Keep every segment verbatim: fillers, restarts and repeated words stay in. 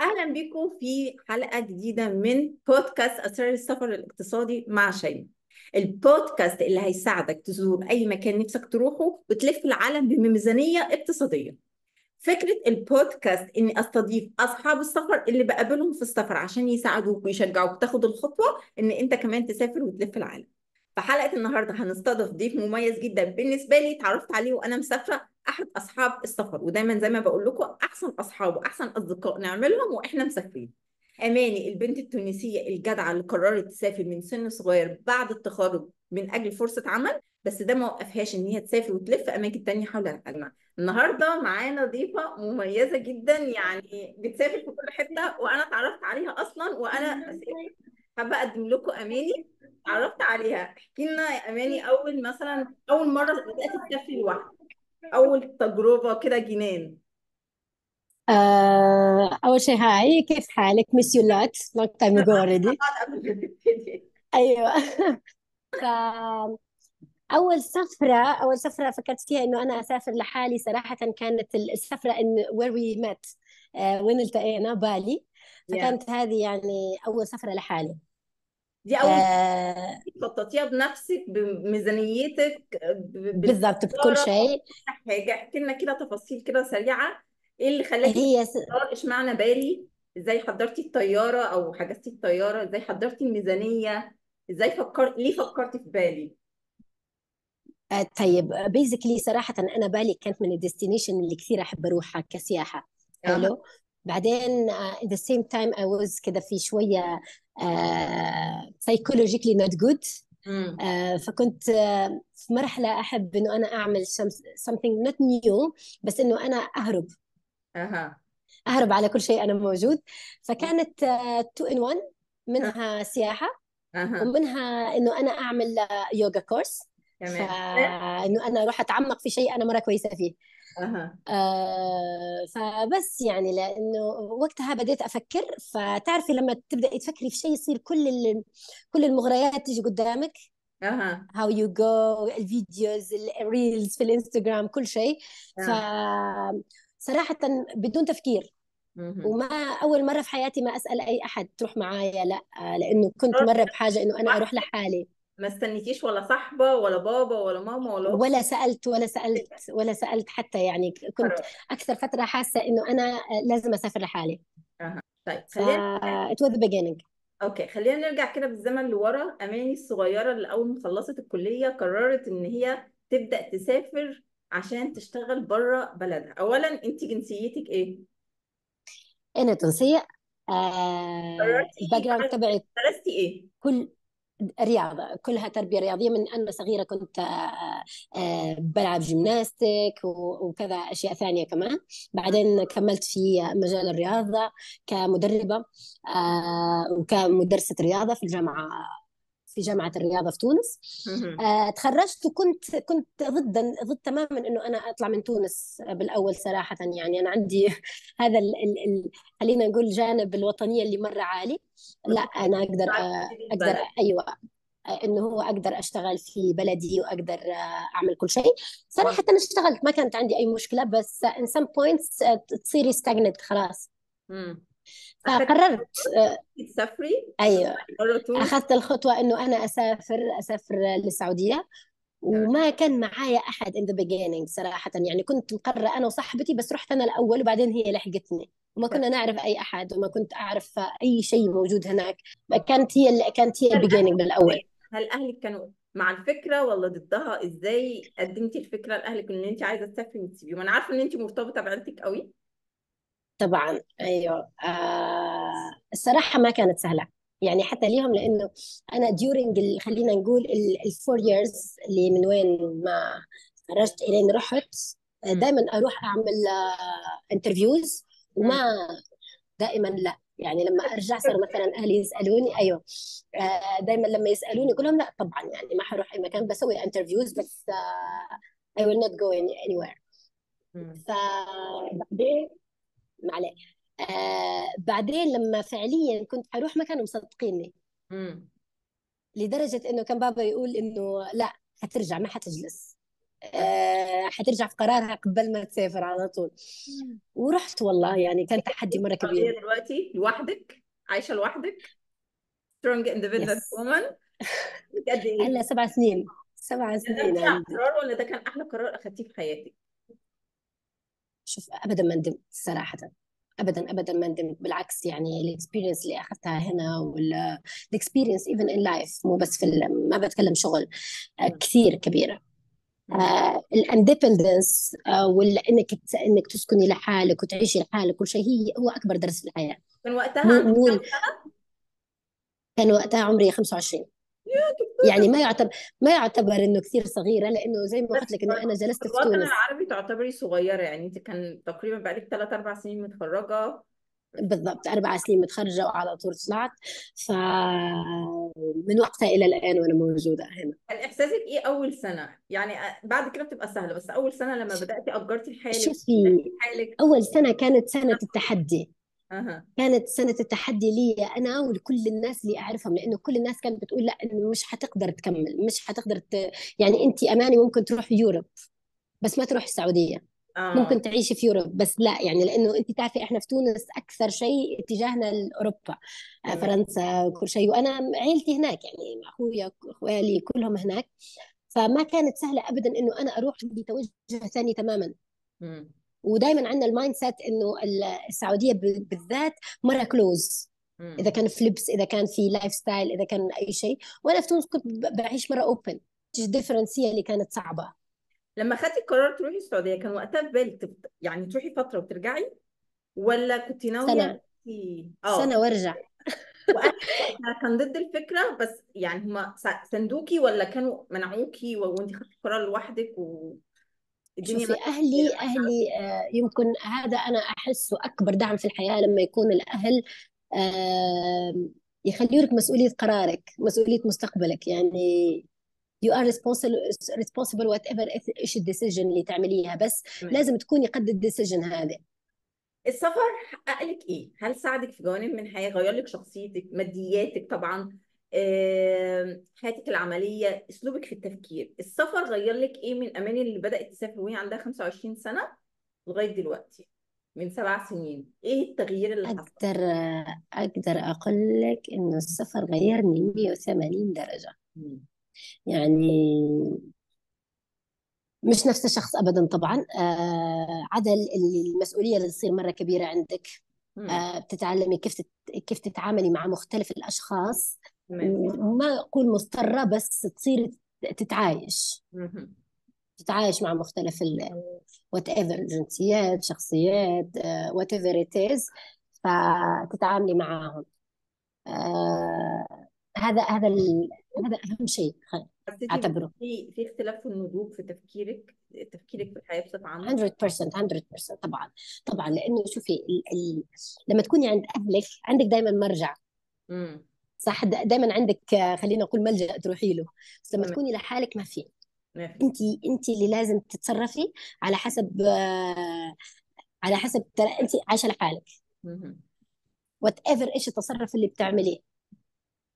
أهلا بكم في حلقة جديدة من بودكاست أسرار السفر الاقتصادي مع شيما. البودكاست اللي هيساعدك تزور أي مكان نفسك تروحه وتلف العالم بميزانية اقتصادية. فكرة البودكاست إني أستضيف أصحاب السفر اللي بقابلهم في السفر عشان يساعدوك ويشجعوك تاخد الخطوة إن أنت كمان تسافر وتلف العالم. في حلقة النهاردة هنستضيف ضيف مميز جدا بالنسبة لي، اتعرفت عليه وأنا مسافرة، أحد أصحاب السفر، ودايما زي ما بقول لكم أحسن أصحاب وأحسن أصدقاء نعملهم وإحنا مسافرين. أماني البنت التونسية الجدعة اللي قررت تسافر من سن صغير بعد التخرج من أجل فرصة عمل، بس ده ما وقفهاش إن هي تسافر وتلف أماكن تانية حول العالم. النهاردة معانا ضيفة مميزة جدا، يعني بتسافر في كل حتة وأنا اتعرفت عليها أصلا وأنا حابة أقدم لكم أماني. اتعرفت عليها، احكي لنا يا أماني أول مثلا أول مرة بدأت تسافري لوحدك، أول تجربة كده جنان. آه، أول شيء هاي، كيف حالك؟ miss you lot long time ago already. أيوة. أول سفرة أول سفرة فكرت فيها إنه أنا أسافر لحالي صراحة كانت السفرة إن where we met آه، وين التقينا بالي، فكانت yeah. هذه يعني أول سفرة لحالي. دي أول آه... تخططيها بنفسك بميزانيتك ب... بالضبط بكل شيء. حاجة احكي لنا كده تفاصيل كده سريعة، ايه اللي خلاكي هي س... اشمعنى بالي؟ ازاي حضرتي الطيارة او حجزتي الطيارة؟ ازاي حضرتي الميزانية؟ ازاي فكرت ليه فكرتي في بالي؟ آه طيب بيزيكلي صراحة انا بالي كانت من الديستنيشن اللي كثير احب اروحها كسياحة. حلو آه. بعدين uh, at the same time I was كده في شوية uh, psychologically not good uh, فكنت uh, في مرحلة أحب إنه أنا أعمل something not new بس إنه أنا أهرب أها. أهرب على كل شيء أنا موجود، فكانت uh, two in one، منها سياحة أها. ومنها إنه أنا أعمل يوغا كورس، فإنه أنا أروح أتعمق في شيء أنا مرة كويسة فيه أه. آه فبس يعني لأنه وقتها بديت أفكر، فتعرفي لما تبدأي تفكري في شيء يصير كل كل المغريات تيجي قدامك أه. how you go، الفيديوز، الريلز في الانستغرام، كل شيء أه. فصراحة بدون تفكير أه. وما أول مرة في حياتي ما أسأل أي أحد تروح معايا، لا لأنه كنت مرة بحاجة إنه أنا أروح لحالي، ما استنيتيش ولا صاحبة ولا بابا ولا ماما ولا ولا سألت ولا سألت ولا سألت حتى، يعني كنت أكثر فترة حاسة إنه أنا لازم أسافر لحالي. أها طيب خلينا ف... it was the beginning. أوكي خلينا نرجع كده بالزمن لورا. أماني الصغيرة اللي أول ما خلصت الكلية قررت إن هي تبدأ تسافر عشان تشتغل برا بلدها، أولاً أنت جنسيتك إيه؟ أنا تونسية. آه... الباك جراوند تبعي درستي إيه؟ كل رياضة، كلها تربية رياضية، من أنا صغيرة كنت بلعب جيمناستيك وكذا أشياء ثانية كمان، بعدين كملت في مجال الرياضة كمدربة وكمدرسة رياضة في الجامعة في جامعة الرياضة في تونس. تخرجت وكنت كنت ضدا ضد تماما إنه أنا أطلع من تونس بالأول صراحة، يعني أنا عندي هذا ال ال خلينا نقول جانب الوطنية اللي مرة عالي، لا أنا أقدر أقدر أيوة إنه هو أقدر أشتغل في بلدي وأقدر أعمل كل شيء. صراحة أنا اشتغلت ما كانت عندي أي مشكلة، بس in some points تصيري stagnant خلاص. فقررت تسافري ايوه اخذت الخطوه انه انا اسافر اسافر للسعوديه، وما كان معايا احد in the beginning صراحه، يعني كنت مقرره انا وصاحبتي بس، رحت انا الاول وبعدين هي لحقتني، وما كنا نعرف اي احد وما كنت اعرف اي شيء موجود هناك، كانت هي كانت هي beginning بالاول. هل اهلك كانوا مع الفكره ولا ضدها؟ ازاي قدمتي الفكره لاهلك ان انت عايزه تسافري وتسيبي، وانا عارفه ان انت مرتبطه بعيلتك قوي؟ طبعا ايوه آه الصراحه ما كانت سهله يعني حتى ليهم، لانه انا during خلينا نقول الفور years اللي من وين ما خرجت الين رحت دائما اروح اعمل انترفيوز، وما دائما لا، يعني لما ارجع صار مثلا اهلي يسالوني ايوه آه دائما لما يسالوني اقول لهم لا طبعا، يعني ما حروح اي مكان، بسوي انترفيوز بس آه I will not go anywhere. فبعدين معليه آه بعدين لما فعليا كنت اروح ما كانوا مصدقيني لدرجه انه كان بابا يقول انه لا هترجع ما حتجلس آه حترجع في قرارها قبل ما تسافر على طول. ورحت والله يعني كان تحدي مرة كبير. دلوقتي لوحدك عايشة لوحدك strong independent يس woman قد ايه؟ هلا سبع سنين سبع سنين ندمتي على عندي. القرار ولا ده كان احلى قرار اخدتيه في حياتك؟ شوف أبدا ما ندمت صراحة، أبدا أبدا ما ندمت، بالعكس يعني الاكسبيرينس اللي أخذتها هنا ولا الاكسبيرينس ايفن ان لايف، مو بس في ال- ما بتكلم شغل، آه، كثير كبيرة. الاندبندنس ولا انك تس- انك تسكني لحالك وتعيشي لحالك كل شيء، هي هو اكبر درس في الحياة. كان وقتها مو عندك مو كام ال- سنة؟ كان وقتها عمري خمسة وعشرين، يا يعني ما كبيرة يعتبر ما يعتبر انه كثير صغيرة، لانه زي ما قلت بس لك انه برضه انا في جلست في الوطن تونس العربي تعتبري صغيرة يعني، انت كان تقريبا بقالك ثلاث أربع سنين متخرجة. بالضبط أربع سنين متخرجة وعلى طول طلعت، فمن وقتها إلى الآن وأنا موجودة هنا. كان إحساسك إيه أول سنة؟ يعني أ- بعد كده بتبقى سهلة، بس أول سنة لما بدأتي أجرتي لحالك، شوفي بدأتي لحالك. أول سنة كانت سنة التحدي، أها كانت سنة التحدي لي أنا ولكل الناس اللي أعرفهم، لأنه كل الناس كانت بتقول لا إنه مش حتقدر تكمل، مش حتقدر ت... يعني أنت أماني ممكن تروح يوروب بس ما تروح السعودية، أه ممكن تعيشي في يوروب بس لا، يعني لانه انت تعرفي احنا في تونس اكثر شيء اتجاهنا لاوروبا، آه، تمام فرنسا كل شيء، وانا عيلتي هناك يعني اخويا خوالي كلهم هناك، فما كانت سهله ابدا انه انا اروح بتوجه ثاني تماما. مم. ودائما عندنا المايند سيت انه السعوديه ب- بالذات مره كلوز، اذا مم. كان في لبس، اذا كان في لايف ستايل، اذا كان اي شيء، وانا في تونس كنت ب- بعيش مره اوبن. الديفرنس هي اللي كانت صعبه. لما خدتي القرار تروحي السعودية كان وقتها في بالك تب- يعني تروحي فترة وترجعي، ولا كنت ناوية سنه إنتي- اه سنه وارجع واهلك وقتها كان ضد الفكره، بس يعني هما سا- ساندوكي ولا كانوا منعوكي و- وانت خدتي القرار لوحدك والدنيا شوفي ماشيه كده؟ أهلي أهلي آه، يمكن هذا أنا أحسه أكبر دعم في الحياة، لما يكون الأهل آه، يخليولك مسؤولية قرارك، مسؤولية مستقبلك، يعني you are responsible responsible whatever it- ايش الديسيجن اللي تعمليها، بس تمام. لازم تكوني قد الديسيجن هذا. السفر حقق لك ايه؟ هل ساعدك في جوانب من الحياه، غير لك شخصيتك، مادياتك طبعا، آم، حياتك العمليه، اسلوبك في التفكير؟ السفر غير لك ايه من اماني اللي بدات تسافر وهي عندها خمسة وعشرين سنه لغايه دلوقتي من سبع سنين؟ ايه التغيير اللي حصل؟ أقدر آه، أقدر أقول لك إنه السفر غيرني مية وثمانين درجة، مم. يعني مش نفس الشخص ابدا طبعا. آه عدا ال- المسؤوليه اللي تصير مره كبيره عندك، مم. آه بتتعلمي كيف تت... كيف تتعاملي مع مختلف الاشخاص، تمام وما اقول مضطره بس تصيري تتعايش مهم. تتعايش مع مختلف ال وات ايفر الجنسيات، شخصيات، وات ايفر ات از، فتتعاملي معاهم. آه هذا هذا ال... هذا اهم شيء حسيتي بقى اعتبره في في اختلاف في النضوج في تفكيرك تفكيرك في الحياة بصفة عامة؟ مية بالمية مية بالمية طبعا طبعا، لانه شوفي ال... ال... لما تكوني عند اهلك عندك دائما مرجع، امم صح، دائما عندك آه، خلينا نقول ملجأ تروحي له، بس لما تمام تكوني لحالك ما في، ما في انت انت اللي لازم تتصرفي على حسب آه، على حسب ترى انت عايشه لحالك، مهم. وات ايفر ايش التصرف اللي بتعمليه.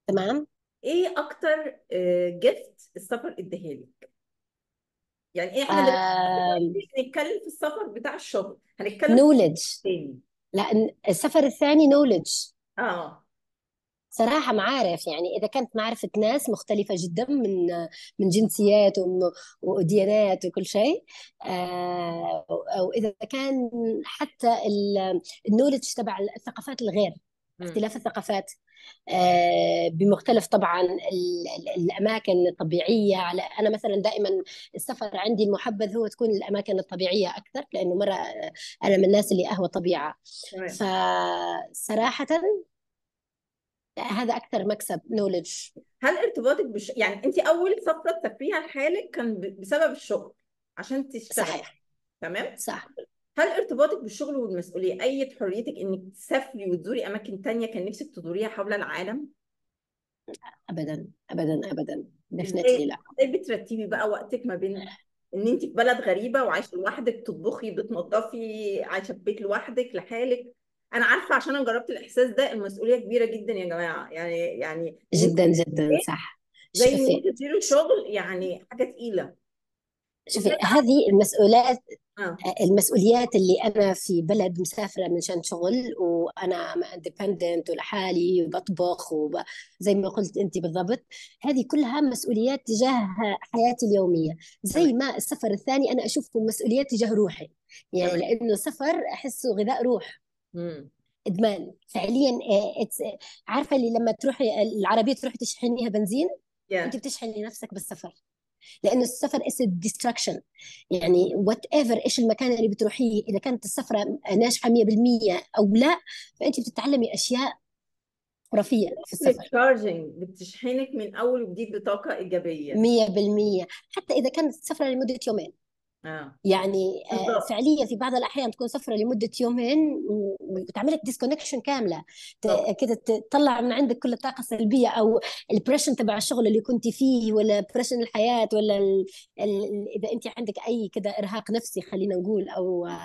تمام. ايه اكتر جيفت السفر اداهالك؟ يعني ايه، احنا دلوقتي آم، دلوقتي بنتكلم في السفر بتاع الشغل، هنتكلم في نولج، تاني. لان السفر الثاني نولج اه صراحة، معارف، يعني إذا كانت معرفة ناس مختلفة جدا من من جنسيات وم- وديانات وكل شيء، آه، أو أو إذا كان حتى ال- النولج تبع الثقافات الغير، امم اختلاف الثقافات آه، بمختلف طبعا ال- ال- الأماكن الطبيعية. على أنا مثلا دائما السفر عندي المحبذ هو تكون الأماكن الطبيعية أكثر، لأنه مرة آه، أنا من الناس اللي أهوى الطبيعة، تمام فصراحة هذا أكثر مكسب نولج. هل ارتباطك بش... يعني انت اول سفرة تسافريها لحالك كان ب... بسبب الشغل عشان تشتغلي، صحيح تمام؟ صح هل ارتباطك بالشغل والمسؤولية أيد حريتك إنك تسافري وتزوري أماكن تانية كان نفسك تزوريها حول العالم؟ أبدا أبدا أبدا دفنتلي. إزاي لا إزاي بترتبي بقى وقتك ما بين إن أنت في بلد غريبة وعايشة لوحدك، بتطبخي، بتنظفي، عايشة في بيت لوحدك لحالك؟ أنا عارفة عشان أنا جربت الإحساس ده. المسؤولية كبيرة جدا يا جماعة، يعني يعني إن أنت جدا جدا صح. زي إن شوفي أنت تديري ش- الشغل يعني حاجة تقيلة. شوفي، هذه المسؤوليات اه المسؤوليات اللي انا في بلد مسافره من شان شغل، وانا اندبندنت ولحالي وبطبخ وب... زي ما قلت انت بالضبط، هذه كلها مسؤوليات تجاه حياتي اليوميه، زي تمام ما السفر الثاني انا اشوفه مسؤوليات تجاه روحي، يعني تمام لانه السفر احسه غذاء روح، امم ادمان فعليا. آه، it's- آه، عارفه اللي لما تروحي العربيه تروحي تشحنيها بنزين، انت يا بتشحني نفسك بالسفر، لانه السفر is a distraction. يعني وات ايفر ايش المكان اللي بتروحيه، اذا كانت السفره ناجحه مية بالمية او لا، فانت بتتعلمي اشياء خرافيه في السفر بتشارجنج، بتشحنك من اول وجديد بطاقه ايجابيه. مية بالمية، حتى اذا كانت السفره لمده يومين. اه يعني آه، بالظبط فعليا في بعض الاحيان تكون سفره لمده يومين وبتعملك ديسكونكشن كامله، بالظبط. ت- كده تطلع من عندك كل الطاقه السلبيه او البريشن تبع الشغل اللي كنت فيه، ولا بريشن الحياه، ولا ال... ال... اذا انت عندك اي كده ارهاق نفسي خلينا نقول، او تمام.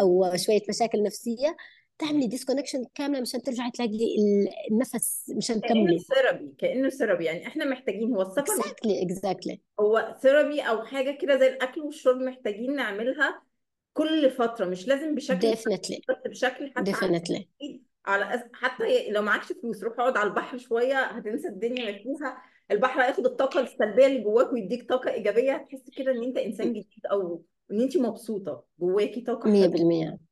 او شويه مشاكل نفسيه، تعملي ديسكونكشن كامله مشان ترجعي تلاقي ال- النفس مشان كانه تكملي. ثيرابي، كانه ثيرابي يعني. احنا محتاجين، هو السفر مش اكزاكتلي اكزاكتلي هو ثيرابي او حاجه كده زي الاكل والشرب، محتاجين نعملها كل فتره، مش لازم بشكل ديفنتلي بس بشكل حتى على ديفنتلي التأكيد، على أس... حتى لو معكش فلوس روح اقعد على البحر شويه، هتنسى الدنيا اللي فيها. البحر هياخد الطاقه السلبيه اللي جواك ويديك طاقه ايجابيه، هتحس كده ان انت انسان جديد او ان انت مبسوطه، جواكي طاقه مية حلوه. بالمية